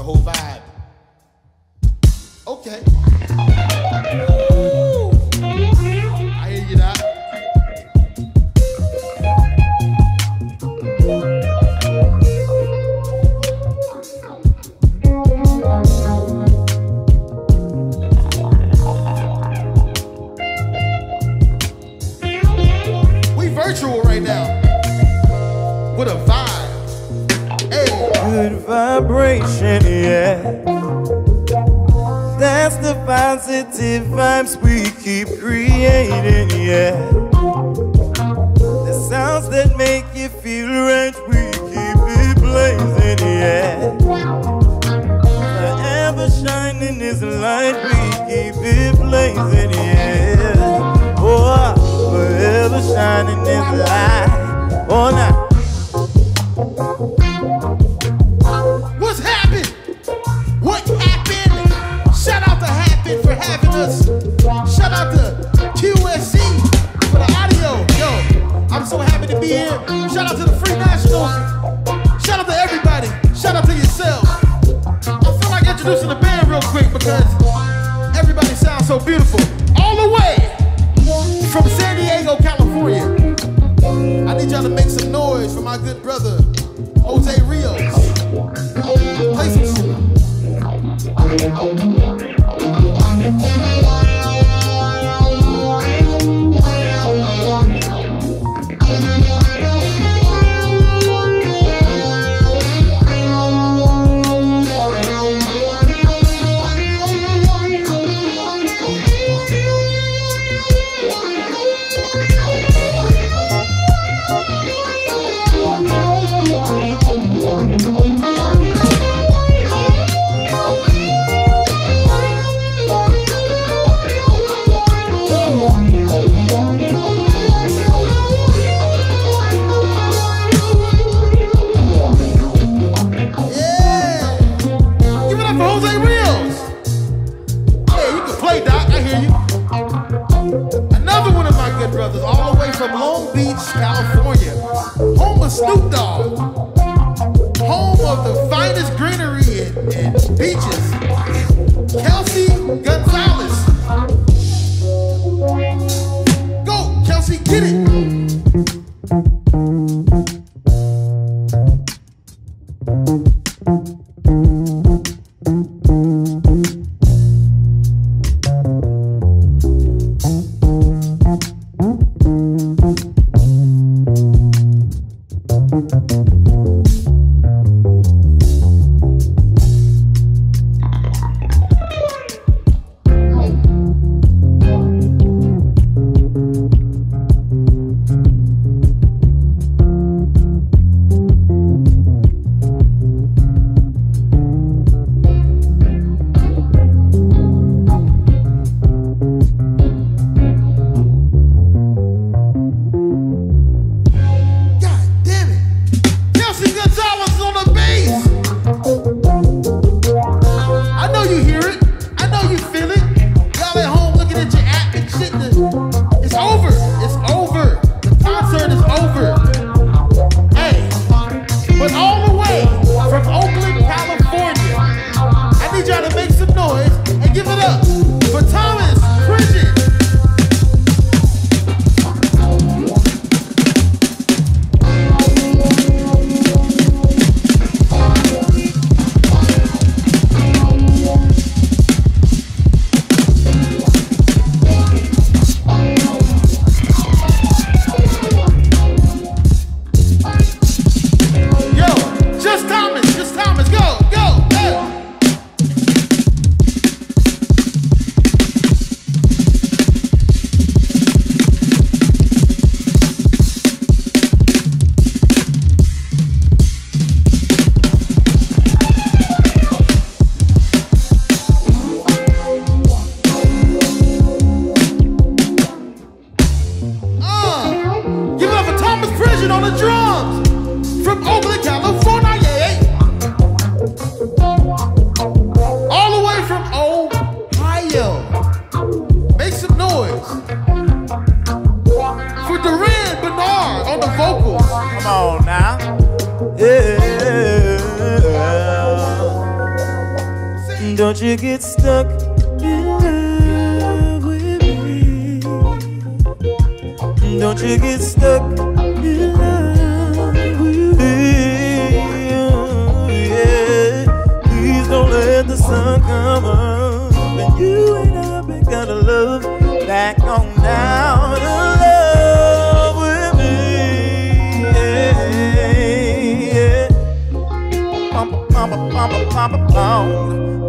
the whole vibe. Okay. Ooh. I hear you now. We virtual right now. What a vibe. Hey. Good vibration, yeah. That's the positive vibes we keep creating, yeah. The sounds that make you feel right, we keep it blazing, yeah. Forever shining is light, we keep it blazing, yeah. Oh, forever shining is light, oh, now. Shout out to QSC for the audio. Yo, I'm so happy to be here. Shout out to the Free Nationals. Shout out to everybody. Shout out to yourself. I feel like introducing the band real quick because everybody sounds so beautiful. All the way from San Diego, California. I need y'all to make some noise for my good brother, Jose Rios. Play some shit. From Long Beach, California, home of Snoop Dogg, home of the finest greenery and beaches, Kelsey Gonzalez. Go, Kelsey, get it. Don't you get stuck in love with me. Don't you get stuck in love with me. Oh, yeah. Please don't let the sun come up and you ain't up and gotta love back on down to love with me. Yeah, yeah. Pump, pump, pump, pump, pump.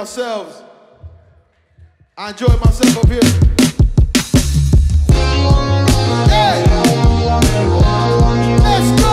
ourselves. I enjoy myself up here. Hey! Let's go!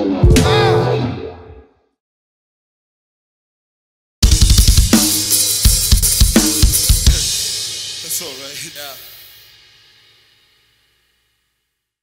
That's all right. Yeah.